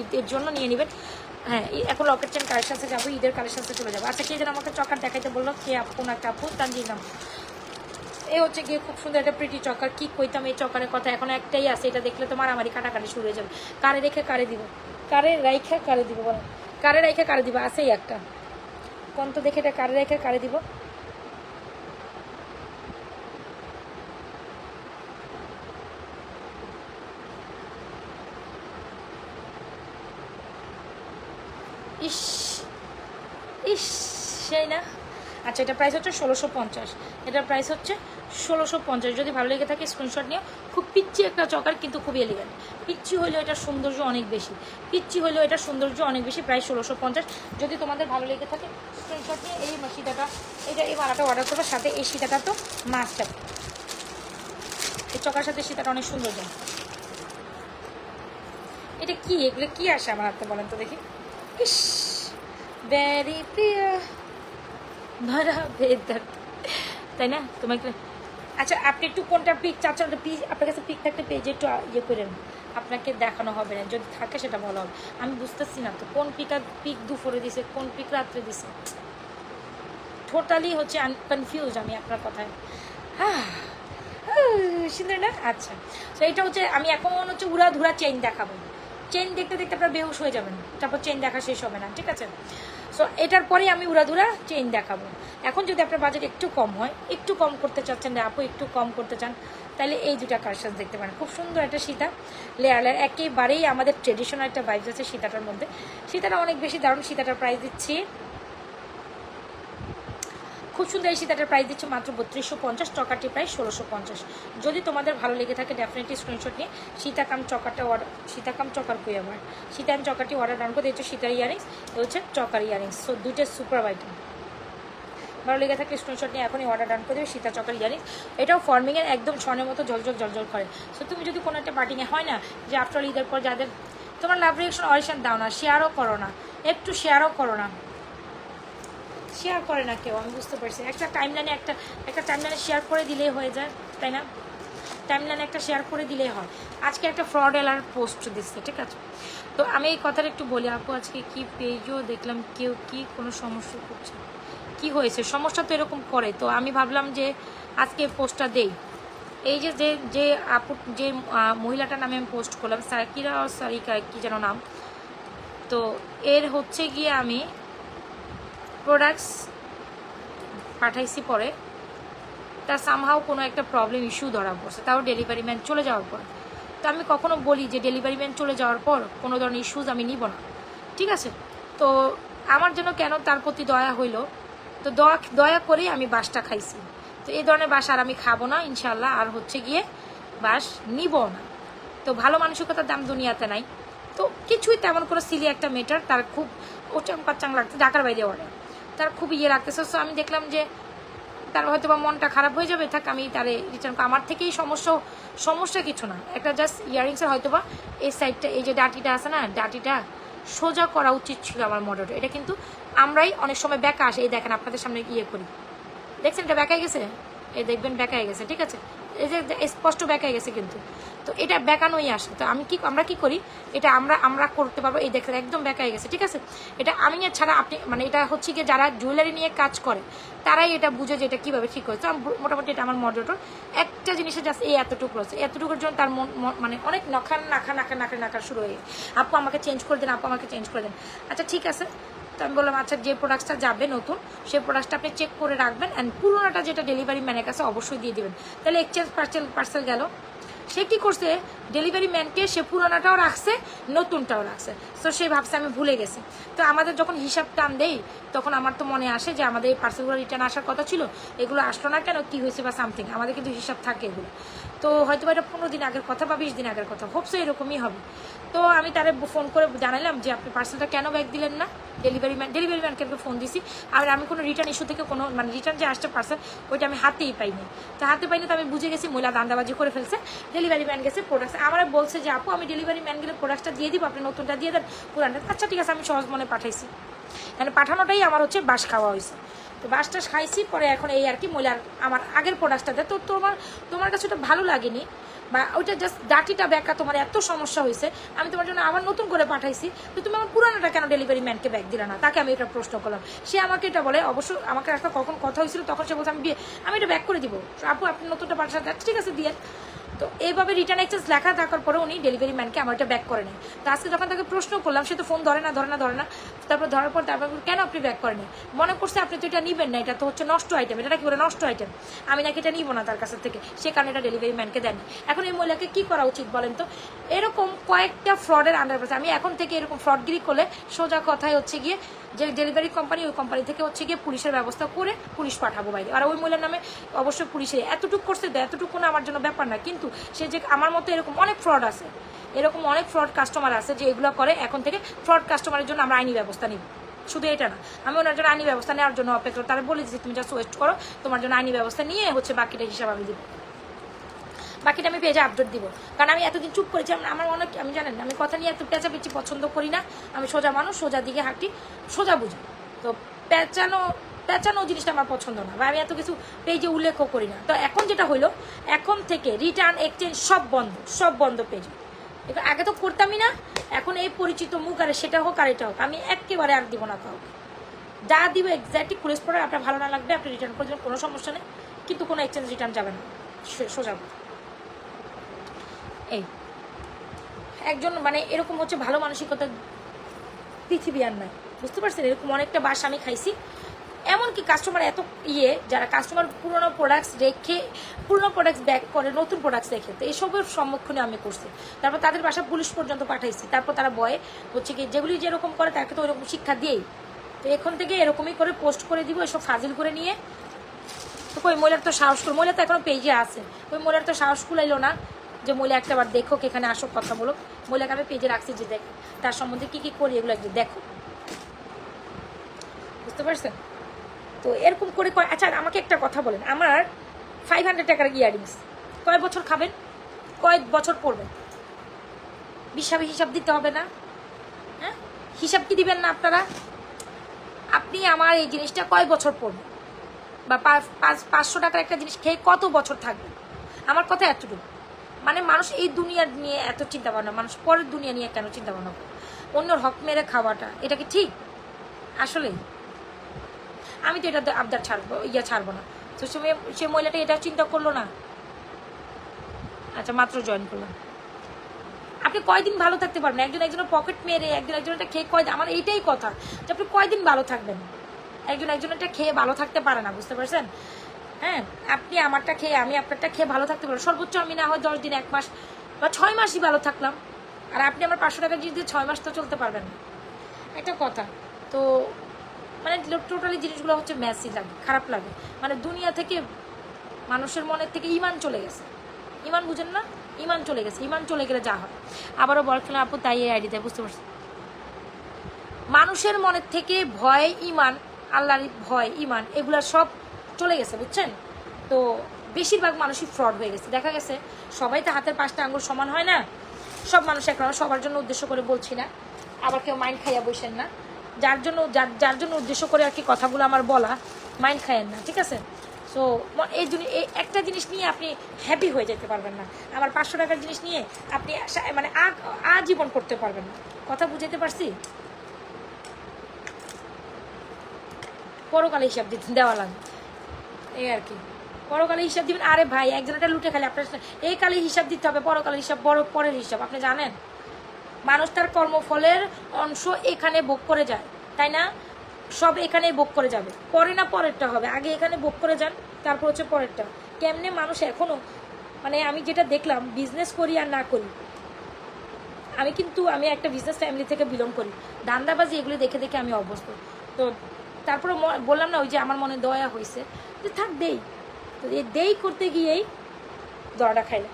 ঈদের জন্য নিয়ে নেবেন। হ্যাঁ, এখন লকেট চেন কালেকশানে যাবো, ঈদের কালেকশানে চলে যাবো। আচ্ছা, কে যেন আমাকে চকার দেখাইতে বললো, কে আপন একটা আপু তানজিলাম। এই হচ্ছে গিয়ে খুব সুন্দর একটা প্রিটি চকার। কী কইতাম এই চকারের কথা, এখন একটাই আছে, এটা দেখলে তো মারামারি কাটাকাটি শুরু হয়ে যাবে। কারে রেখে কারে দিব, কারে রাইখা কারে দিব, বলো কারে রাইখা কারে দিব। আছেই একটা কোন তো দেখে, এটা কারে রাইখা কারে দিব। ইস ইস সেই না। আচ্ছা, এটা প্রাইস হচ্ছে 1650, এটার প্রাইস হচ্ছে 1650। যদি ভালো লেগে থাকে স্ক্রিনশট নিয়ে। খুব পিচ্ছি একটা চকার, কিন্তু খুবই এলিগেন্ট। পিচ্ছি হলেও এটার সৌন্দর্য অনেক বেশি, পিচ্ছি হলেও এটার সৌন্দর্য অনেক বেশি। প্রাইস 1650। যদি তোমাদের ভালো লেগে থাকে স্ক্রিনশট নিয়ে এই সীতাটা, এটা এই মালাটা অর্ডার করবো, সাথে এই সীতাটা তো মাস্টার। এই চকার সাথে সীতাটা অনেক সুন্দর যায়। এটা কি, এগুলো কি আসে আমার হাতে বলেন তো দেখি। ইস, ভেরি প্রিয় ভরা ভেদার, তাই না তোমাকে। আচ্ছা, আপনি একটু কোনটা পিক চাচ্ছেন, পিক আপনার কাছে পিক থাকতে পেজে একটু ইয়ে করেন, আপনাকে দেখানো হবে না, যদি থাকে সেটা বলা হবে। আমি বুঝতেছি না তো কোন পিক, আর পিক দুপুরে দিছে, কোন পিক রাত্রে দিছে, টোটালি হচ্ছে কনফিউজ আমি আপনার কথায়। হ্যাঁ, সুন্দর না। আচ্ছা, তো এটা হচ্ছে আমি এখন হচ্ছে উড়াধুরা চেইন দেখাবো। চেইন দেখতে দেখতে আপনারা বেহুশ হয়ে যাবেন, তারপর চেইন দেখা শেষ হবে না, ঠিক আছে। সো এটার পরেই আমি উড়াধুরা চেইন দেখাবো। এখন যদি আপনার বাজেট একটু কম হয়, একটু কম করতে চাচ্ছেন না আপু, একটু কম করতে চান, তাহলে এই দুটা কালেকশন দেখতে পারেন। খুব সুন্দর একটা সীতা, লেয়ার লেয়ার, একেবারেই আমাদের ট্রেডিশনাল একটা ভাইবস আছে সীতাটার মধ্যে। সীতাটা অনেক বেশি দারুণ। সীতাটার প্রাইস দিচ্ছি খুব সুন্দর, এই সীতাটার প্রাইস দিচ্ছি মাত্র 3250, চকারটি প্রায় 1650। যদি তোমাদের ভালো লেগে থাকে ডেফিনেটলি স্ক্রিনশট নিয়ে সীতাকাম চকারটা অর্ডার, সীতাকাম চকার কই আমার, সীতাকাম চকারটি অর্ডার ডাউন করে। এই হচ্ছে সীতার ইয়ারিংস, এ হচ্ছে চকার ইয়ারিংস। সো দুটো সুপার আইটেম, ভালো লেগে থাকে স্ক্রিনশট নিয়ে এখনই অর্ডার ডান করে দেবে। সীতা চকার ইয়ারিংস, এটাও ফর্মিংয়ের একদম ছনের মতো ঝলঝল ঝলঝল করে। সো তুমি যদি কোনো একটা পার্টিংয়ে হয় না যে আফটার ঈদের পর যাদের তোমার লাভ রিয়েকশন অরিশন দাও না, শেয়ারও করো না, একটু শেয়ারও করো না, শেয়ার করে না কেউ, আমি বুঝতে পারছি। একটা টাইমলাইনে একটা টাইমলাইনে শেয়ার করে দিলেই হয়ে যায়, তাই না? টাইমলাইনে একটা শেয়ার করে দিলেই হয়। আজকে একটা ফ্রড অ্যালার্ট পোস্ট দিচ্ছে, ঠিক আছে। তো আমি এই কথাটা একটু বলি আপু, আজকে কি পেয়েও দেখলাম কেউ কি কোনো সমস্যা করছে, কি হয়েছে সমস্যা তো এরকম করে। তো আমি ভাবলাম যে আজকে পোস্টটা দেই। এই যে যে যে আপু, যে মহিলাটার নামে আমি পোস্ট করলাম, সাকিরা আর সারিকা কি যেন নাম, তো এর হচ্ছে গিয়ে আমি প্রোডাক্টস পাঠাইছি, পরে তার সামহাও কোনো একটা প্রবলেম ইস্যু ধরা পড়ছে, তাও ডেলিভারি ম্যান চলে যাওয়ার পর। তো আমি কখনও বলি যে ডেলিভারি ম্যান চলে যাওয়ার পর কোনো ধরনের ইস্যুজ আমি নিব না, ঠিক আছে। তো আমার জন্য কেন তার প্রতি দয়া হইল, তো দয়া করেই আমি বাসটা খাইছি। তো এই ধরনের বাস আর আমি খাবো না ইনশাল্লাহ, আর হচ্ছে গিয়ে বাস নিব না। তো ভালো মানসিকতার দাম দুনিয়াতে নাই। তো কিছুই তেমন কোনো সিলি একটা মেটার, তার খুব ওচাং পাচাং লাগছে, ঢাকার বাইরে অর্ডার, তার খুব ইয়ে লাগতেছে। সো আমি দেখলাম যে তার হয়তো বা মনটা খারাপ হয়ে যাবে, থাক আমি তারে রিটার্ন। আমার থেকেই সমস্যা কিছু না, একটা জাস্ট ইয়ারিংসের হয়তো বা এই সাইডটা, এই যে ডাটিটা আছে না, ডাটিটা সোজা করা উচিত ছিল আমার মডেলটা। এটা কিন্তু আমরাই অনেক সময় ব্যাকা আসে, এই দেখেন আপনাদের সামনে ইয়ে করি, দেখছেন এটা ব্যাকায় গেছে, এই দেখবেন ব্যাকায় গেছে, ঠিক আছে, এই যে স্পষ্ট ব্যাকায় গেছে কিন্তু। তো এটা ব্যাকানোই আসে। তো আমরা কি করি, এটা আমরা করতে পারবো, এই দেখেন একদম ব্যাকায় গেছে, ঠিক আছে। এটা আমি ছাড়া আপনি, মানে এটা হচ্ছে কি যারা জুয়েলারি নিয়ে কাজ করে তারাই এটা বুঝে যে এটা কীভাবে ঠিক হয়েছে। মোটামুটি এটা আমার মডেলটার একটা জিনিসে জাস্ট এই এতটুকু রয়েছে, এতটুকুর জন্য তার মানে অনেক নাখা শুরু হয়ে গেছে, আপু আমাকে চেঞ্জ করে দেন, আপু আমাকে চেঞ্জ করে দেন। আচ্ছা ঠিক আছে, তো আমি বললাম আচ্ছা যে প্রোডাক্টটা যাবে নতুন, সেই প্রোডাক্টটা আপনি চেক করে রাখবেন, অ্যান্ড পুরোনোটা যেটা ডেলিভারি ম্যানের কাছে অবশ্যই দিয়ে দেবেন। তাহলে এক্সচেঞ্জ পার্সেল গেল, সে কী করছে, ডেলিভারি ম্যানকে সে পুরোনোটাও রাখছে, নতুনটাও রাখছে। তো সে ভাবছে আমি ভুলে গেছি। তো আমাদের যখন হিসাব টান দেই, তখন আমার তো মনে আসে যে আমাদের এই পার্সেলগুলো রিটার্ন আসার কথা ছিল, এগুলো আসলো না কেন, কী হয়েছে বা সামথিং, আমাদের কিন্তু হিসাব থাকে এগুলো। তো হয়তো এটা 15 দিন আগের কথা বা 20 দিন আগের কথা, হোপসো এরকমই হবে। তো আমি তারে ফোন করে জানালাম যে আপনি পার্সেলটা কেন ব্যাক দিলেন না, ডেলিভারি ম্যানকে ফোন দিছি। আর আমি কোনো রিটার্ন ইস্যু থেকে কোনো, মানে রিটার্ন যে আসছে পার্সেল ওইটা আমি হাতেই পাইনি। তো আমি বুঝে গেছি মহিলা দান্দাবাজি করে ফেলছে, ডেলিভারি ম্যান গেছে প্রোডাক্ট, আমার বলছে যে আপু আমি ডেলিভারি ম্যান গেলে প্রোডাক্টটা দিয়ে দিব, আপনি নতুনটা দিয়ে দেন পুরানটা। আচ্ছা ঠিক আছে, আমি সহজ মনে পাঠাইছি, মানে পাঠানোটাই আমার হচ্ছে বাস খাওয়া হয়েছে। তো বাসটা খাইছি পরে, এখন এই আর কি মহিলার আমার আগের প্রোডাক্টটাতে, তো তোমার কাছে ওটা ভালো লাগেনি, বা ওইটা জাস্ট ডাটিটা ব্যাগটা তোমার এত সমস্যা হয়েছে, আমি তোমার জন্য আবার নতুন করে পাঠাইছি, তো তুমি আমার পুরানোটা কেন ডেলিভারি ম্যানকে ব্যাগ দিলে না? তাকে আমি এটা প্রশ্ন করলাম। সে আমাকে এটা বলে, অবশ্য আমাকে একটা কখন কথা হয়েছিল তখন সে বলছে আমি এটা ব্যাক করে দিব আপু, আপনি নতুনটা পাঠাতে ঠিক আছে দিয়ে। তো এইভাবে রিটার্ন এক্সচেঞ্জ লেখা থাকার পরে উনি ডেলিভারি ম্যানকে আমার এটা ব্যাক করে নেয়। তো আজকে যখন তাকে প্রশ্ন করলাম, সে তো ফোন ধরে না, তারপর ধরার পর তারপর কেন আপনি ব্যাক করেন? মনে করছে আপনি তো এটা নেবেন না, এটা তো হচ্ছে নষ্ট আইটেম, এটা নাকি বলে নষ্ট আইটেম, আমি নাকি এটা নিব না তার কাছ থেকে, সে কারণে এটা ডেলিভারি ম্যানকে দেন। এখন এই মহিলাকে কী করা উচিত বলেন তো? এরকম কয়েকটা ফ্রডের আন্ডারপাস, আমি এখন থেকে এরকম ফ্রডগিরি করলে সোজা কথায় হচ্ছে গিয়ে যে ডেলিভারি কোম্পানি, ওই কোম্পানি থেকে হচ্ছে গিয়ে পুলিশের ব্যবস্থা করে পুলিশ পাঠাবো বাইরে। আর ওই মহিলার নামে অবশ্যই পুলিশের এতটুকু করছে, এতটুকু না আমার জন্য ব্যাপার না, কিন্তু সে যে আমার মতো এরকম অনেক ফ্রড আছে, এরকম অনেক ফ্রড কাস্টমার আছে যে এগুলো করে। এখন থেকে ফ্রড কাস্টমারের জন্য আমরা আইনি ব্যবস্থা নিব, শুধু এটা না, আমি ওনার জন্য আইনি ব্যবস্থা নেওয়ার জন্য অপেক্ষা। তারা বলে যে তুমি জাস্ট ওয়েট করো, তোমার জন্য আইনি ব্যবস্থা নিয়ে হচ্ছে বাকিটা হিসাব আমি দিব, বাকিটা আমি পেজে আপডেট দিব। কারণ আমি এতদিন চুপ করেছি, আমার অনেক, আমি জানেন আমি কথা নিয়ে এত পেঁচাপেচি পছন্দ করি না, আমি সোজা মানুষ, সোজা দিকে হাঁটি, সোজা বুঝি। তো পেঁচানো জিনিসটা আমার পছন্দ না, বা আমি এত কিছু পেজে উল্লেখও করি না। তো এখন যেটা হইলো, এখন থেকে রিটার্ন এক্সচেঞ্জ সব বন্ধ পেজে। এটা আগে তো করতামই না, এখন এই পরিচিত মুখ, আরে সেটা হোক আর এটা হোক, আমি একেবারে আর দিব না কাউকে। যা দিব এক্স্যাক্টলি ক্লোজ পড়ে, আপনার ভালো না লাগবে আপনি রিটার্ন করে দেবেন, কোনো সমস্যা নেই, কিন্তু কোনো এক্সচেঞ্জ রিটার্ন যাবে না, সোজা। এই একজন মানে এরকম হচ্ছে ভালো মানসিকতা পৃথিবী আর নাই, বুঝতে পারছেন? এরকম অনেকটা বাস আমি খাইছি, এমনকি কাস্টমার এত ইয়ে, যারা কাস্টমার পুরনো প্রোডাক্টস ব্যাক করে নতুন প্রোডাক্টস রেখে, তো এইসবের সম্মুখীনে আমি করছি। তারপর তাদের বাসা পুলিশ পর্যন্ত পাঠাইছি, তারপর তারা বয়ে হচ্ছে কি যেগুলি যেরকম করে তাকে তো ওইরকম শিক্ষা দিয়েই। তো এখন থেকে এরকমই করে পোস্ট করে দিব এসব ফাজিল করে নিয়ে। তো ওই মহিলার তো সাহস, মহিলা তো এখনও পেজে আছে, ওই মহিলার তো সাহস কুলাইলো না যে মহিলা একটাবার দেখো, এখানে আসো, কথা বলো। মহিলাকে আমি পেজে রাখছি যে দেখো তার সম্বন্ধে কী কী করি এগুলো একটু দেখো, বুঝতে পারছেন? তো এরকম করে। আচ্ছা আমাকে একটা কথা বলেন, আমার 500 টাকার ইয়ারিংস কয় বছর খাবেন, কয় বছর পরবেন? হিসাবে হিসাব দিতে হবে না? হ্যাঁ, হিসাব কি দিবেন না আপনারা? আপনি আমার এই জিনিসটা কয় বছর পরবেন, বা 500 টাকার একটা জিনিস খেয়ে কত বছর থাকবেন? আমার কথা এতটুকু, মানে মানুষ এই দুনিয়া নিয়ে এত চিন্তা ভাবনা, মানুষ পরের দুনিয়া নিয়ে কেন চিন্তা ভাবনা করে? অন্যর হক মেরে খাওয়াটা এটা কি ঠিক? আসলেই আমি তো এটা আবদার ছাড়বো না। তো সে মহিলাটা এটা চিন্তা করলো না। আচ্ছা, মাত্র জয়েন করলাম। আপনি কয়দিন ভালো থাকতে পারবেন? একজনের পকেট মেরে একজনটা খেয়ে কয়দিন, আমার এইটাই কথা যে আপনি কয়দিন ভালো থাকবেন? একজনটা খেয়ে ভালো থাকতে পারে না, বুঝতে পারছেন? হ্যাঁ, আপনি আমারটা খেয়ে, আমি আপনারটা খেয়ে ভালো থাকতে পারবো সর্বোচ্চ। আমি না হয় 10 দিন, 1 মাস বা 6 মাসই ভালো থাকলাম, আর আপনি আমার 500 টাকা জিনিস দিয়ে 6 মাস তো চলতে পারবেন না, একটা কথা। তো মানে টোটালি জিনিসগুলো হচ্ছে ম্যাসি লাগে, খারাপ লাগে, মানে দুনিয়া থেকে মানুষের মনের থেকে ইমান চলে গেছে। ইমান বুঝেন না? ইমান চলে গেছে, ইমান চলে গেলে যা হয়। আবারও বলছিলাম আপু, তাই এই আইডিতে বুঝতে পারছি, মানুষের মনের থেকে ভয়, ইমান, আল্লাহর ভয়, ইমান এগুলা সব চলে গেছে, বুঝছেন? তো বেশিরভাগ মানুষই ফ্রড হয়ে গেছে, দেখা গেছে। সবাই তো হাতের 5টা আঙুল সমান হয় না, সব মানুষ এক রকম, সবার জন্য উদ্দেশ্য করে বলছি না, আবার কেউ মাইন্ড খাইয়া বসেন না। যার জন্য উদ্দেশ্য করে আর কি কথাগুলো আমার বলা, মাইন্ড খাইয়েন না, ঠিক আছে? সো এই একটা জিনিস নিয়ে আপনি হ্যাপি হয়ে যেতে পারবেন না, আমার 500 টাকার জিনিস নিয়ে আপনি মানে আজীবন করতে পারবেন না। কথা বুঝাতে পারছি? পরকালে হিসাব দিতে দেওয়া লাগে এই আর কি, পরকালে হিসাব দিবেন। আরে ভাই, একজনটা লুটে খালি আপনার এই কালে হিসাব দিতে হবে, পরকালে হিসাব বড় পরের হিসাব। আপনি জানেন মানুষ তার কর্মফলের অংশ এখানে ভোগ করে যায়, তাই না? সব এখানেই ভোগ করে যাবে, পরে না পরেরটা হবে, আগে এখানে ভোগ করে যান, তারপর হচ্ছে পরেরটা। কেমনে মানুষ এখনও মানে আমি যেটা দেখলাম, বিজনেস করি আর না করি, আমি কিন্তু আমি একটা বিজনেস ফ্যামিলি থেকে বিলং করি, দান্দাবাজি এগুলো দেখে আমি অভ্যস্ত। তো তারপরে বললাম না ওই যে আমার মনে দয়া হয়েছে যে থাক দেই, তো এই দেই করতে গিয়েই দড়াটা খাইলাম,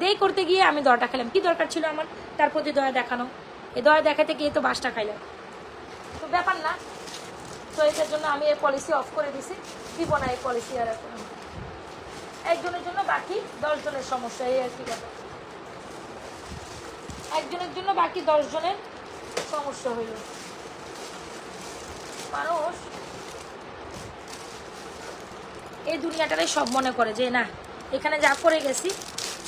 দেই করতে গিয়ে আমি দড়াটা খেলাম, কি দরকার ছিল আমার? তারপর যে দয়া দেখানো, এই দয়া দেখাতে গিয়ে তো বাসটা খাইলাম, তো ব্যাপার না। তো এটার জন্য আমি এই পলিসি অফ করে দিছি, দিব না এই পলিসি আর এখন। একজনের জন্য বাকি 10 জনের সমস্যা, এই আর কি কথা। একজনের জন্য বাকি 10 জনের সমস্যা হইল। মানুষ এই দুনিয়াটারে সব মনে করে যে না, এখানে যা করে গেছি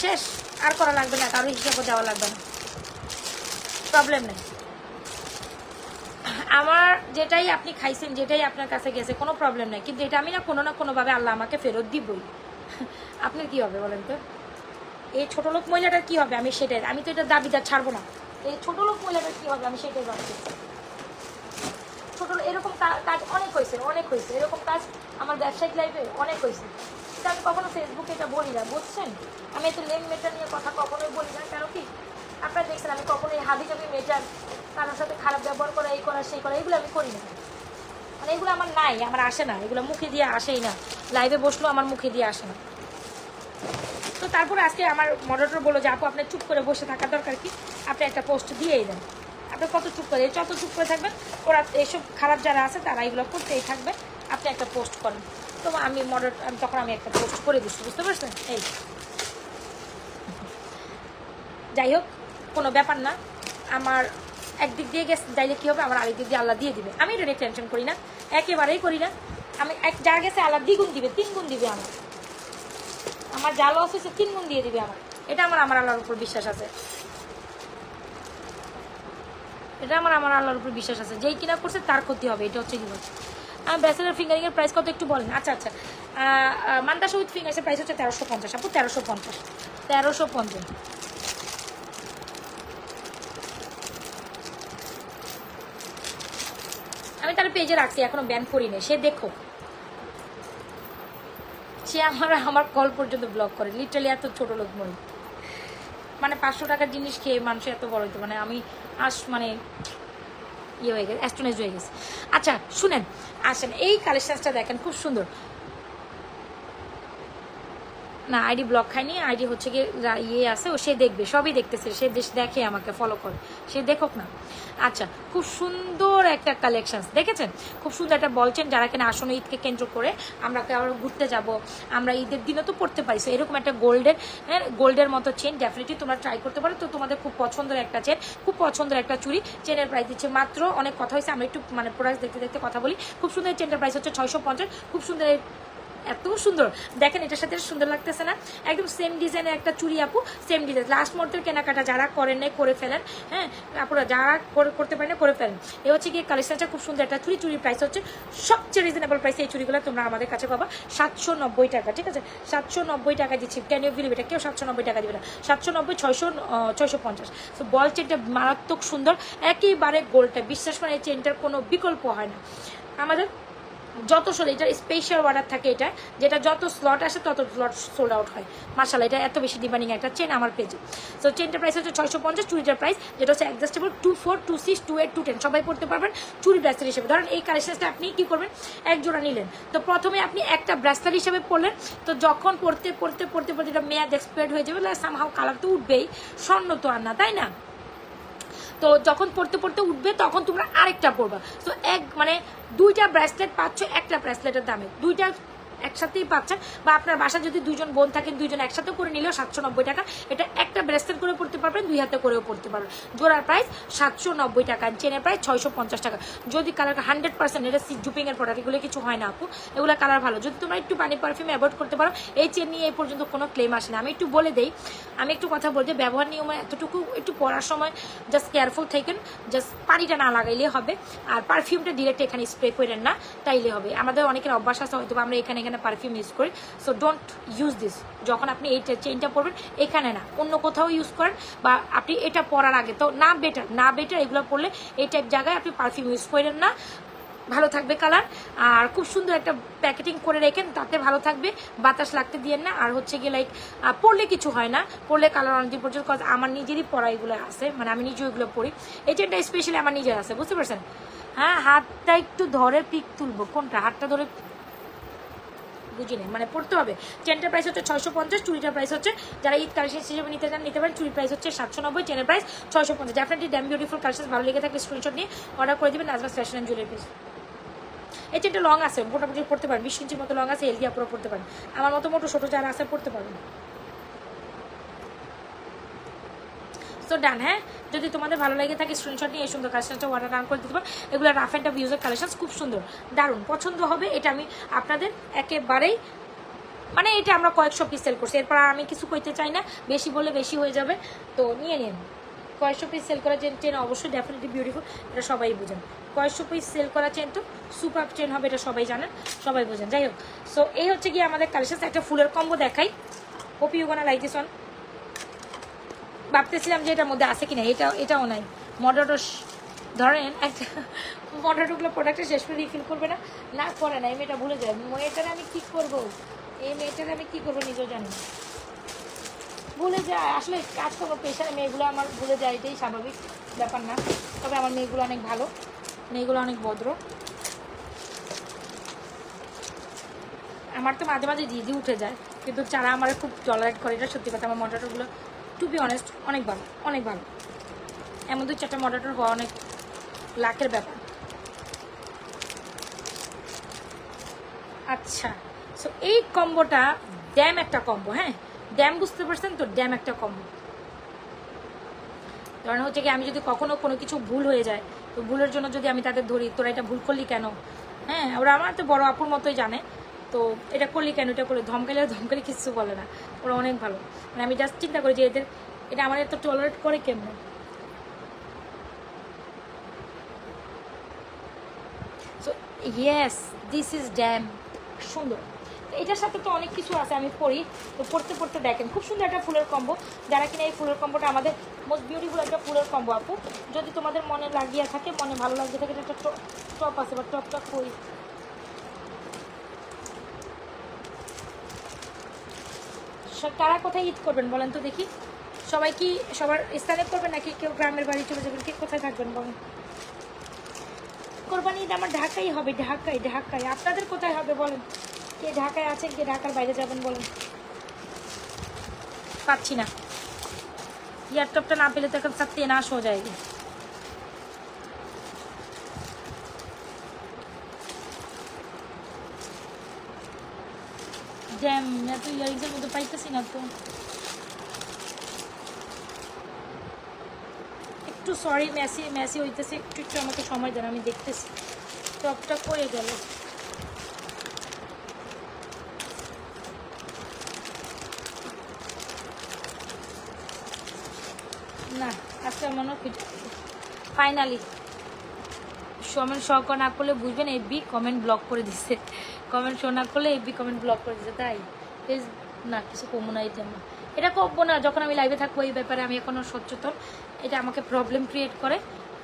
শেষ, আর করা লাগবে না, কারোর হিসাবও দেওয়া লাগবে না, প্রবলেম নেই। আমার যেটাই আপনি খাইছেন, যেটাই আপনার কাছে গেছে, কোনো প্রবলেম নেই, কিন্তু এটা আমি না কোনো না কোনোভাবে আল্লাহ আমাকে ফেরত দিবই। আপনার কী হবে বলেন তো? এই ছোটো লোক মহিলাটার কী হবে? আমি সেটাই, আমি তো এটার দাবিদার ছাড়বো না। এই ছোটো লোক মহিলাটার কী হবে? আমি সেটাই ভাবছি। ছোটো এরকম কাজ অনেক হয়েছে, অনেক হয়েছে এরকম কাজ আমার ব্যবসায়িক লাইফে অনেক হয়েছে। কিন্তু আমি কখনও ফেসবুকে এটা বলি না, বুঝছেন? আমি এত লেম মেটার নিয়ে কথা কখনোই বলি না। কেন কি আপনারা দেখছেন, আমি কখনোই হাবিজাবি মেটার, কারোর সাথে খারাপ ব্যবহার করা, এই করা, সেই করা, এগুলো আমি করি না। মানে এগুলো আমার নাই, আমার আসে না, এগুলো মুখে দিয়ে আসেই না। লাইভে বসলেও আমার মুখে দিয়ে আসে না। তো তারপরে আজকে আমার মডারেটর বললো যে আপু আপনার চুপ করে বসে থাকা দরকার কি, আপনি একটা পোস্ট দিয়েই দেন। আপনি কত চুপ করে, যত চুপ করে থাকবেন ওরা এইসব খারাপ যারা আছে তারা এগুলো করতেই থাকবে, আপনি একটা পোস্ট করেন। তো আমি তখন আমি একটা পোস্ট করে দিচ্ছি, বুঝতে পারছেন? এই যাই হোক কোনো ব্যাপার না, আমার একদিক দিয়ে গেছে যাইলে কী হবে, আমার আরেকদিক দিয়ে আল্লাহ দিয়ে দিবে। আমি এটা নিয়ে টেনশন করি না, একেবারেই করি না। আমি এক যা গেছে আল্লাহ দ্বিগুণ দিবে, তিনগুণ দিবে। আমার যা লস হয়েছে 3 গুণ দিয়ে দিবে আমার। এটা আমার আল্লাহর উপর বিশ্বাস আছে, এটা আমার আল্লাহর উপর বিশ্বাস আছে। যেই কিনা করছে তার ক্ষতি হবে, এটা হচ্ছে কি বলছে। আর ব্যাচেলার ফিঙ্গারিংয়ের প্রাইস কত একটু বলেন? আচ্ছা আচ্ছা, মান্দাস উইথ ফিঙ্গারিংয়ের প্রাইস হচ্ছে 1350। আপু 1350, 1350। আমি তার পেজে রাখছি, এখনো ব্যান করি না। সে দেখো, সে আমার কল পর্যন্ত ব্লক করে, লিটারালি। এত ছোট লোক মনে, মানে 500 টাকার জিনিস খেয়ে মানুষ এত বড় হইতো। মানে আমি মানে ইয়ে হয়ে গেছে, অ্যাস্ট্রোনাইজ হয়ে গেছে। আচ্ছা শুনেন, আসেন এই কালেকশনটা দেখেন, খুব সুন্দর। না আইডি ব্লক খাইনি, আইডি হচ্ছে গিয়ে ইয়ে আছে, ও সে দেখবে, সবই দেখতেছে, সে দেখে আমাকে ফলো করে, সে দেখুক না। আচ্ছা, খুব সুন্দর একটা কালেকশনস, দেখেছেন? খুব সুন্দর একটা বলছেন, যারা কিনা আসন্ন ঈদকে কেন্দ্র করে আমরা আবার ঘুরতে যাব, আমরা ঈদের দিনও তো পড়তে পারি। সো এরকম একটা গোল্ডের মতো চেন ডেফিনেটলি তোমরা ট্রাই করতে পারো। তো তোমাদের খুব পছন্দের একটা চেন, খুব পছন্দের একটা চুড়ি। চেনের প্রাইস দিচ্ছে মাত্র, অনেক কথা হয়েছে, আমরা একটু মানে প্রোডাক্ট দেখতে দেখতে কথা বলি। খুব সুন্দর চেনটার প্রাইস হচ্ছে 650। খুব সুন্দর, এত সুন্দর দেখেন, এটার সাথে সুন্দর লাগতেছে না? একদম সেম ডিজাইনের একটা চুড়ি আপু, সেম ডিজাইন। লাস্ট মুহূর্তের কেনাকাটা যারা করেন না করে ফেলেন, হ্যাঁ আপুরা যারা করতে পারেন না করে ফেলেন। এ হচ্ছে কি কালেকশনটা, খুব সুন্দর একটা চুড়ি। চুড়ির প্রাইস হচ্ছে সবচেয়ে রিজনেবল প্রাইস। এই চুড়িগুলো তোমরা আমাদের কাছে পাবা 790 টাকা, ঠিক আছে? 790 টাকা দিচ্ছি। Can you believe? এটা কেউ 790 টাকা দিবে না। 790, 650। তো বল চেনটা মারাত্মক সুন্দর, একেবারে গোলটা, বিশ্বাস মানে এই চেনটার কোনো বিকল্প হয় না। আমাদের যত সোল, এটার স্পেশাল অর্ডার থাকে, এটা যেটা যত স্লট আসে তত স্লট সোল্ড আউট হয়। মাশাআল্লাহ, এটা এত বেশি ডিমান্ডিং একটা চেন আমার পেজে। সো চেনটার প্রাইস হচ্ছে 650। চুড়িটার প্রাইস যেটা হচ্ছে অ্যাডজাস্টেবল 24, 26, 28, 210, সবাই পড়তে পারবেন চুড়ি ব্রেসলেট হিসেবে। ধরেন এই কালেকশনটা আপনি কী করবেন, এক জোড়া নিলেন, তো প্রথমে আপনি একটা ব্রেসলেট হিসেবে পরলেন। তো যখন পড়তে পড়তে পড়তে পড়তে এটা মেয়াদ এক্সপায়ার্ড হয়ে যাবে, সামহাও কালার তো উঠবেই, স্বর্ণ তো আর না, তাই না? তো যখন পড়তে পড়তে উঠবে তখন তোমরা আরেকটা পড়বা। তো এক মানে 2টা ব্রেসলেট পাচ্ছ একটা ব্রেসলেটের দামে, 2টা একসাথেই পাচ্ছেন। বা আপনার বাসা যদি 2জন বোন থাকেন, 2জন একসাথে করে নিলেও 790 টাকা। এটা একটা ব্রেসলেট করে পড়তে পারবেন, 2 হাতে করেও পড়তে পারবেন। জোড়ার প্রাইস 790 টাকা, চেনের প্রাইস 650 টাকা। যদি কালার 100%, এটা জুপিংয়ের প্রোডাক্ট, এগুলো কিছু হয় না আপু, এগুলো কালার ভালো। যদি তোমরা একটু পানি পারফিউম অ্যাভয়েড করতে পারো, এই চেন নিয়ে এই পর্যন্ত কোনো ক্লেম আসে না। আমি একটু বলে দিই, আমি একটু কথা বলছি, ব্যবহার নিয়মে এতটুকু একটু পড়ার সময় জাস্ট কেয়ারফুল থাকেন, জাস্ট পানিটা না লাগাইলে হবে। আর পারফিউমটা ডিরেক্ট এখানে স্প্রে করেন না, তাইলে হবে। আমাদের অনেকের অভ্যাস আছে, হয়তো আমরা এখানে পারফিউম ইউজ করি। So don't use this. যখন আপনি এই চেইনটা পরবেন এখানে না, অন্য কোথাও ইউজ করেন, বা আপনি এটা পরার আগে তো না, বেটার না, বেটার এগুলো পরলে এই টাইপ জায়গায় আপনি পারফিউম ইউজ করেন না। ভালো থাকবে কালার, আর খুব সুন্দর একটা প্যাকেটিং করে রেখেন, তাতে ভালো থাকবে, বাতাস লাগতে দিয়েন না। আর হচ্ছে গিয়ে লাইক পড়লে কিছু হয় না, পড়লে কালার অনেকদিন পর্যন্ত। আমার নিজেরই পরা এগুলো আছে, মানে আমি নিজেও এগুলো পরি। এই চেনটা স্পেশালি আমার নিজের আছে, বুঝতে পারছেন? হ্যাঁ, হাতটা একটু ধরে পিক তুলবো, কোনটা হাতটা ধরে বুঝি নেই, মানে পড়তে হবে। চেনটার প্রাইস হচ্ছে 650, চুড়িটার প্রাইস হচ্ছে, যারা ঈদ কালেকশন হিসেবে নিতে চান নিতে পারেন। চুড়ির প্রাইস হচ্ছে 790, চেনের price 650। Definitely damn beautiful collection, ভালো লেগে থাকলে স্ক্রিনশট নিয়ে অর্ডার করে দেবেন Nazma fashion and jewellery page. এই চেনটা লং আছে, মোটামুটি পড়তে পারেন, 20 ইঞ্চির মতো লং আছে, হেলদি আপনারা পড়তে পারেন। আমার মতো মোটো ছোটো যারা আছে পড়তে পারবেন। সো ডান, হ্যাঁ যদি তোমাদের ভালো লাগে থাকে স্ক্রিনশট নিয়ে এই সুন্দর কালেকশনটা অর্ডার ডান করে দিতে পারেন। এগুলো rough and tough user collection, খুব সুন্দর, দারুণ পছন্দ হবে। এটা আমি আপনাদের একেবারেই মানে এটা আমরা কয়েকশো পিস সেল করছি। এরপর আমি কিছু কইতে চাই না, বেশি বলে বেশি হয়ে যাবে, তো নিয়ে নিন। কয়েকশো পিস সেল করা চেন অবশ্যই ডেফিনেটলি বিউটিফুল, এটা সবাই বোঝেন। কয়েকশো পিস সেল করা চেন তো সুপার চেন হবে, এটা সবাই জানেন, সবাই বোঝেন। যাই হোক, সো এই হচ্ছে গিয়ে আমাদের কালেকশন। একটা ফুলের কম্বো দেখাই, কপি ওখানে লাইতেছন। ভাবতেছিলাম যে এটার মধ্যে আছে কিনা, এটাও নাই। মডারটো ধরেন একটা মডারটোগুলো প্রোডাক্টের শেষ করে রিফিল করবে না, না করে না, এই মেয়েটা ভুলে যায়। মেয়েটার আমি কী করবো, এই মেয়েটার আমি কী করবো নিজেও জানি, ভুলে যায়। আসলে কাজ করবো পেশায়, মেয়েগুলো আমার ভুলে যায়, এটাই স্বাভাবিক ব্যাপার না। তবে আমার মেয়েগুলো অনেক ভালো, মেয়েগুলো অনেক ভদ্র। আমার তো মাঝে মাঝে জিদি উঠে যায়, কিন্তু যারা আমার খুব টলারেট করে, এটা সত্যি কথা। আমার মডারটোগুলো টু বি অনেস্ট অনেক ভালো, অনেক ভালো। এমন দুই চারটা মডারটোর হওয়া অনেক লাখের ব্যাপার। আচ্ছা, সো এই কম্বোটা ড্যাম একটা কম্বো। হ্যাঁ, ড্যাম বুঝতে পারছেন তো, ড্যাম একটা কম্বো। ধরেন হচ্ছে কি, আমি যদি কখনো কোনো কিছু ভুল হয়ে যায়, তো ভুলের জন্য যদি আমি তাদের ধরি, তোরা এটা ভুল করলি কেন, হ্যাঁ, ওরা আমার তো বড় আপুর মতোই জানে, তো এটা করলি কেন, এটা করলে ধমকালে কিচ্ছু বলে না, ওরা অনেক ভালো। মানে আমি জাস্ট চিন্তা করি যে এদের এটা আমার এত টলারেট করে কেমন। So yes, this is damn, সুন্দর। এটার সাথে তো অনেক কিছু আছে, আমি পড়ি, তো পড়তে দেখেন খুব সুন্দর একটা ফুলের কম্বো। যারা কিনা এই ফুলের কম্বোটা আমাদের মোস্ট বিউটিফুল একটা ফুলের কম্বো আপু, যদি তোমাদের মনে লাগিয়ে থাকে, মনে ভালো লাগিয়ে থাকে, এটা একটা টপ আছে, বা টপটা কই, কারা কোথায় ঈদ করবেন বলেন তো দেখি। সবাই কি সবার স্থানে করবেন, নাকি কেউ গ্রামের বাড়ি চলে যাবেন, কে কোথায় থাকবেন বলেন। কোরবানি ঈদ আমার ঢাকাই হবে, ঢাকায়। আপনাদের কোথায় হবে বলেন, কে ঢাকায় আছেন, কে ঢাকার বাইরে যাবেন বলেন। পাচ্ছি না, ইয়ারটপটা না পেলে তো এখন সত্যি নাশ হয়ে যায়। ড্যাম এত ইয়ারিংসের মধ্যে পাইতেছি না, তো একটু সরি, মেসি হইতেছে, একটু আমাকে সময় দেন, আমি দেখতেছি। টপটা করে গেল, না আজকে মনে হয় ফাইনালি কমেন্ট শো না করলে বুঝবেন, এই বি কমেন্ট ব্লক করে দিচ্ছে। কমেন্ট শো না করলে এই বি কমেন্ট ব্লক করে দিচ্ছে, তাই না কিছু কমো না, এটা না, এটা করবো না। যখন আমি লাইভে থাকবো এই ব্যাপারে আমি এখনও সচেতন, এটা আমাকে প্রবলেম ক্রিয়েট করে,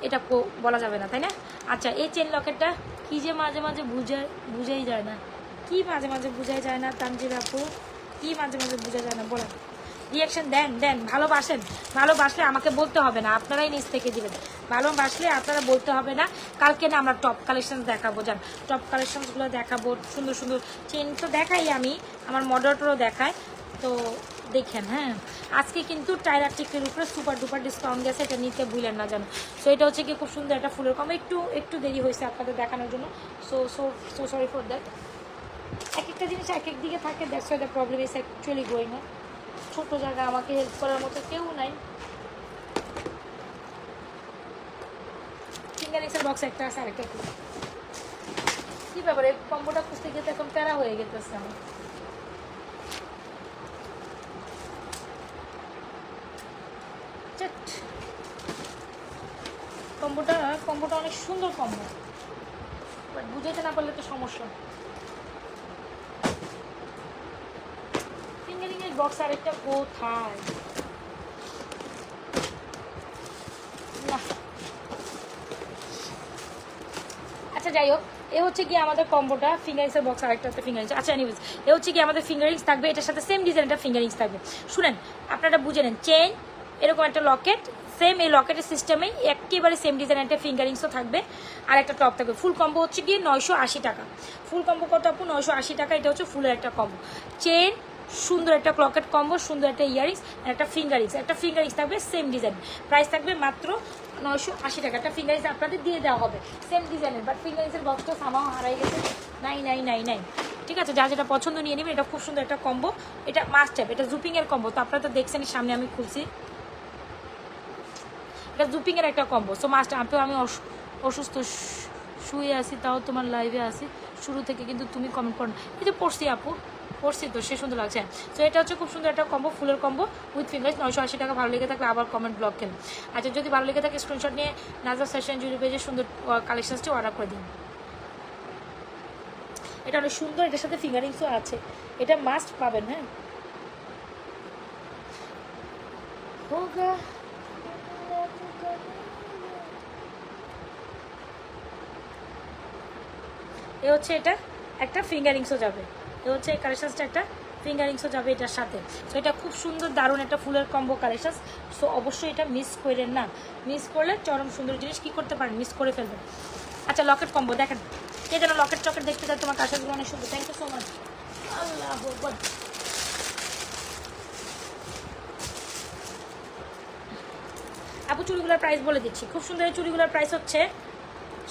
এটা বলা যাবে না, তাই না। আচ্ছা, এই চেন লকেটটা কী যে মাঝে বুঝাই যায় না, কি বুঝাই যায় না তানজির আপু, কি বুঝা যায় না বলেন। রিয়াকশন দেন, ভালোবাসেন, ভালোবাসলে আমাকে বলতে হবে না, আপনারাই নিজ থেকে দিবেন। ভালোবাসলে আপনারা বলতে হবে না। কালকে না আমরা টপ কালেকশন দেখাবো, যান টপ কালেকশনগুলো দেখাবো, সুন্দর সুন্দর চেন তো দেখাই, আমি আমার মডারটোরও দেখায়, তো দেখেন। হ্যাঁ, আজকে কিন্তু টাইরা টিকের উপরে সুপার ডুপার ডিসকাউন্ট গেছে, এটা নিতে ভুলেন না জানো। সো এটা হচ্ছে কি খুব সুন্দর একটা ফুলের কম, একটু দেরি হয়েছে আপনাদের দেখানোর জন্য, so so so sorry for that. এক একটা জিনিস এক এক দিকে থাকে, that's why the problem is actually going on. ছোটো জায়গা, আমাকে হেল্প করার মতো কেউ নাই। ফিঙ্গারিংসের বক্স একটা আছে, আরেকটা কি ব্যাপার, এই কম্বোটা খুঁজতে গিয়ে এখন প্যারা হয়ে গেছে আমার। কম্বোটা অনেক সুন্দর কম্বো, বাট বুঝাইতে না পারলে তো সমস্যা। বক্স আরেকটা কোথায়, আচ্ছা যাই হোক। এ হচ্ছে কি আমাদের কম্বোটা, ফিঙ্গারিংসের বক্স আরেকটা ফিঙ্গারিংস। আচ্ছা এনিওয়েজ, এ হচ্ছে কি আমাদের ফিঙ্গারিংস থাকবে, এটার সাথে সেম ডিজাইনটা ফিঙ্গারিংস থাকবে। শুনেন, আপনারা বুঝে নেন, চেন এরকম একটা লকেট, সেম এই লকেটের সিস্টেমেই একেবারে সেম ডিজাইন, একটা ফিঙ্গারিংসও থাকবে আর একটা টপ থাকবে। ফুল কম্বো হচ্ছে গিয়ে 980 টাকা। ফুল কম্বো কত আপু? 980 টাকা। এটা হচ্ছে ফুলের একটা কম্বো, চেন, সুন্দর একটা ক্লকেট কম্বো, সুন্দর একটা ইয়ারিংস, একটা ফিঙ্গারিংস থাকবে, সেম ডিজাইন। প্রাইস থাকবে মাত্র 980 টাকা। একটা ফিঙ্গারিংস আপনাদের দিয়ে দেওয়া হবে সেম ডিজাইনের, বাট ফিঙ্গারিংসের বক্সটা সামাও হারাই গেছে, নাই। ঠিক আছে, যা যেটা পছন্দ নিয়ে নেবেন। এটা খুব সুন্দর একটা কম্বো, এটা মাস্ট হ্যাভ। এটা জুপিংয়ের কম্বো, তো আপনারা তো দেখছেন, সামনে আমি খুলছি, এটা জুপিংয়ের একটা কম্বো, সো মাস্ট। আমি অসুস্থ শুয়ে আছি, তাও তোমার লাইভে আসি শুরু থেকে, কিন্তু তুমি কমেন্ট করো না। এই যে পড়ছি আপু, করছি, তো সে সুন্দর লাগছে। তো এটা হচ্ছে খুব সুন্দর একটা কম্বো, ফুলের কম্বো উইথ ফিঙ্গার্স, 980 টাকা। ভালো লেগে থাকলে আবার কমেন্ট ব্লগ খেলে। আচ্ছা, যদি ভালো লেগে থাকে স্ক্রিনশট নিয়ে নাজা ফ্যাশন জুরি পেজে সুন্দর কালেকশনসটি অর্ডার করে দিন। এটা অনেক সুন্দর, এটার সাথে ফিঙ্গারিংসও আছে, এটা মাস্ট পাবেন। হ্যাঁ, এ হচ্ছে এটা একটা ফিঙ্গারিংসও যাবে, এ হচ্ছে এই কালেকশনসটা একটা ফিঙ্গারিংসও যাবে এটার সাথে। সো এটা খুব সুন্দর দারুণ একটা ফুলের কম্বো কালেকশন। সো অবশ্যই এটা মিস করেন না, মিস করলে চরম সুন্দর জিনিস কী করতে পারেন, মিস করে ফেলবেন। আচ্ছা, লকেট কম্বো দেখেন, কে যেন লকেট চকেট দেখতে চাই, তোমার কাছে অনেক সুন্দর। Thank you so much. Allah, আপু চুড়িগুলোর প্রাইস বলে দিচ্ছি, খুব সুন্দর এই চুড়িগুলোর প্রাইস হচ্ছে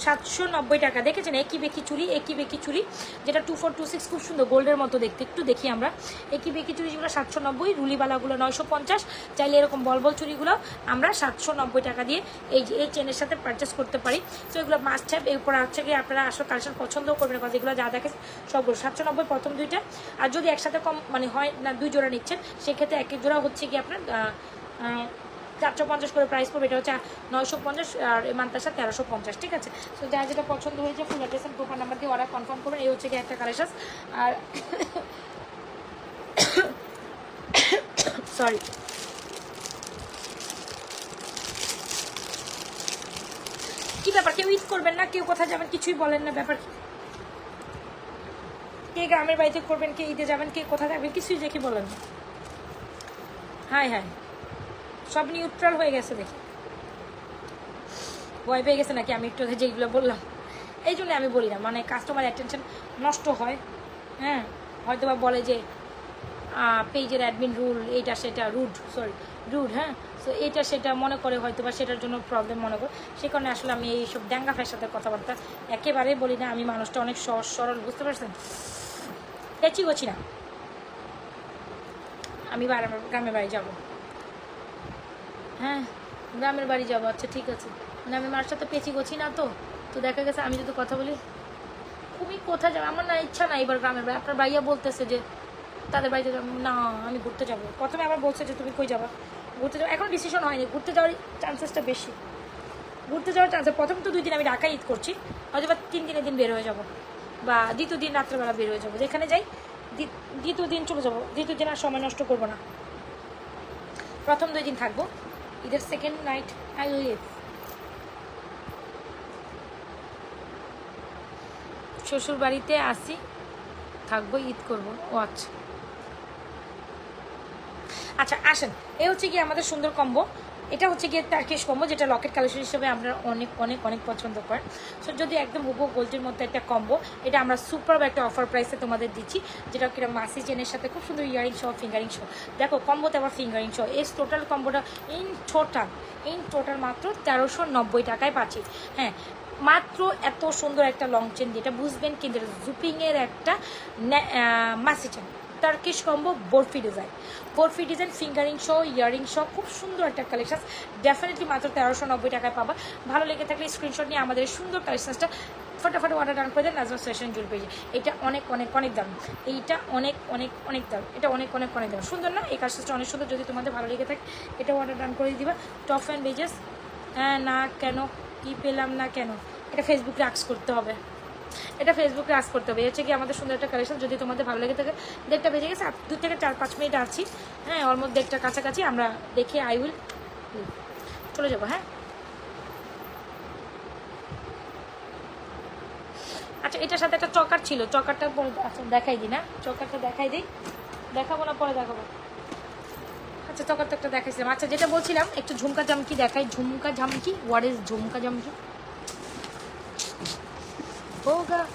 790 টাকা। দেখেছেন একই বেকি চুড়ি, একই বেকি চুড়ি যেটা 2426, খুব সুন্দর গোল্ডের মতো দেখতে। একটু দেখি আমরা একই বেকি চুড়ি যেগুলো 790, রুলিবালাগুলো 950। চাইলে এরকম বলবল চুড়িগুলো আমরা 790 টাকা দিয়ে এই চেনের সাথে পারচেস করতে পারি। তো এগুলো মাস্ট হ্যাভ। এরপর হচ্ছে গিয়ে আপনারা আসলে কালেকশন পছন্দও করবেন, কারণ এগুলো যা দেখে সবগুলো 790 প্রথম দুইটা। আর যদি একসাথে কম মানে হয় না, দুই জোড়া নিচ্ছেন সেক্ষেত্রে এক এক জোড়া হচ্ছে কি আপনার 450 করে প্রাইস পড়বে। এটা হচ্ছে 950 আর এই মানতাসা 1350। ঠিক আছে, তো যা যেটা পছন্দ হয়েছে ফুল অ্যাড্রেসের দোকান নাম্বার দিয়ে ওরা কনফার্ম করবেন। এই হচ্ছে কি একটা কালেকশন। আর সরি, কি ব্যাপার, কেউ ইট করবেন না, কেউ কোথায় যাবেন কিছুই বলেন না, ব্যাপার কে গ্রামের বাড়িতে করবেন, কে ঈদে যাবেন, কে কোথায় থাকবেন, কিছুই দেখি বলেন না। হাই হাই, সব নিউট্রাল হয়ে গেছে দেখি, ভয় পেয়ে গেছে নাকি আমি একটু যেগুলো বললাম, এই জন্য আমি বলি না, মানে কাস্টমার অ্যাটেনশন নষ্ট হয়। হ্যাঁ, হয়তো বা বলে যে পেজের অ্যাডমিন রুল এইটা সেটা, রুড সরি রুড। হ্যাঁ, সো এইটা সেটা মনে করে হয়তো বা সেটার জন্য প্রবলেম মনে করে, সে কারণে আসলে আমি এইসব ড্যাঙ্গা ফ্যাসাদের কথাবার্তা একেবারেই বলি না। আমি মানুষটা অনেক সহজ সরল, বুঝতে পারছেন, পেঁচি গছি না। আমি গ্রামের বাড়ি যাবো, হ্যাঁ গ্রামের বাড়ি যাবো। আচ্ছা ঠিক আছে, মানে আমি মার সাথে পেঁচি গছি না, তো তো দেখা গেছে আমি যদি কথা বলি খুবই কোথায় যাবো, আমার না ইচ্ছা না এবার গ্রামের বাড়ি। আপনার ভাইয়া বলতেছে যে তাদের বাড়িতে যাবো না, আমি ঘুরতে যাবো। প্রথমে আবার বলছে যে তুমি কই যাবা, ঘুরতে যাবো, এখন ডিসিশন হয়নি। ঘুরতে যাওয়ার চান্সেসটা বেশি, ঘুরতে যাওয়ার চান্স। প্রথম তো 2 দিন আমি ঢাকায় ঈদ করছি, হয়তো বা 3 দিনের দিন বের হয়ে যাবো, বা 2য় দিন রাত্রেবেলা বের হয়ে যাবো, যেখানে যাই 2য় দিন চলে যাবো। 2য় দিন আর সময় নষ্ট করবো না, প্রথম 2 দিন থাকবো, ঈদের সেকেন্ড নাইট আই লিভ। শ্বশুর বাড়িতে আসি, থাকবো, ঈদ করবো। ও আচ্ছা আচ্ছা, আসেন। এ হচ্ছে কি আমাদের সুন্দর কম্বো, এটা হচ্ছে গিয়ে টার্কিশ কম্বো, যেটা লকেট কালেকশন হিসেবে আমরা অনেক অনেক অনেক পছন্দ করেন। সো যদি একদম হুবহু গোল্ডের মধ্যে একটা কম্বো, এটা আমরা সুপার একটা অফার প্রাইসে তোমাদের দিচ্ছি, যেটা কিনা মাসি চেনের সাথে খুব সুন্দর ইয়ারিং সহ ফিঙ্গারিং সহ। দেখো কম্বোতে আবার ফিঙ্গারিং সহ, এই টোটাল কম্বোটা ইন টোটাল মাত্র 1390 টাকায় পাচ্ছি। হ্যাঁ, মাত্র এত সুন্দর একটা লং চেন, যেটা বুঝবেন কিন্তু জুপিংয়ের একটা মাসি chain, Turkish combo, barfi design, barfi design, finger ring show, earring show, খুব সুন্দর একটা কালেকশন। ডেফিনেটলি মাত্র 1390 টাকায় পাবা। ভালো লেগে থাকলে স্ক্রিনশট নিয়ে আমাদের সুন্দর কালেকশনটা ফটাফট অর্ডার ডান করে দেন নাজমা ফ্যাশন জুয়েল পেজে। এটা অনেক অনেক অনেক দাম, এইটা অনেক অনেক অনেক দাম, এটা অনেক অনেক অনেক দাম। সুন্দর না এই কালেকশনটা, অনেক সুন্দর। যদি তোমাদের ভালো লেগে থাকে এটাও অর্ডার ডান করে দিবা। টপ অ্যান্ড বেজেস না কেন, কি পেলাম না কেন, এটা ফেসবুকে আক্স করতে হবে, এটা ফেসবুকে আস করতে হবে। এই হচ্ছে কি আমাদের সুন্দর একটা কালেকশন। যদি তোমাদের ভালো লেগে থাকে, 1:30 বেজে গেছে, 2 থেকে 4-5 মিনিট আছি। হ্যাঁ, অলমোস্ট 1:30 কাছাকাছি, আমরা দেখে আই উইল চলে যাবো। হ্যাঁ আচ্ছা, এটার সাথে একটা চকার ছিল, চকারটা পরে আচ্ছা দেখাই দিই, না চকারটা দেখাই দিই, দেখাবো না পরে দেখাবো। আচ্ছা চকার তো একটা দেখাইছিলাম। আচ্ছা যেটা বলছিলাম, একটু ঝুমকা ঝামকি দেখাই। ঝুমকা ঝামকি, হোয়াট ইজ ঝুমকা ঝামকি? ঝুমকা, এই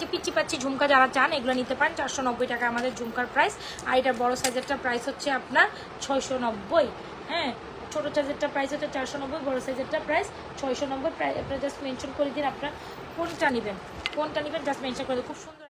যে পিচ্ছি পাচ্ছি ঝুমকা যারা চান এগুলো নিতে পারেন। 490 টাকা আমাদের ঝুমকার প্রাইস। আর এটার বড় সাইজেরটা প্রাইস হচ্ছে আপনার 690। হ্যাঁ, ছোটো সাইজেরটা প্রাইস হচ্ছে 490, বড়ো সাইজেরটা প্রাইস 690। প্রাইস আপনারা জাস্ট মেনশন করে দিন, আপনারা কোনটা নেবেন জাস্ট মেনশন করে দিন। খুব সুন্দর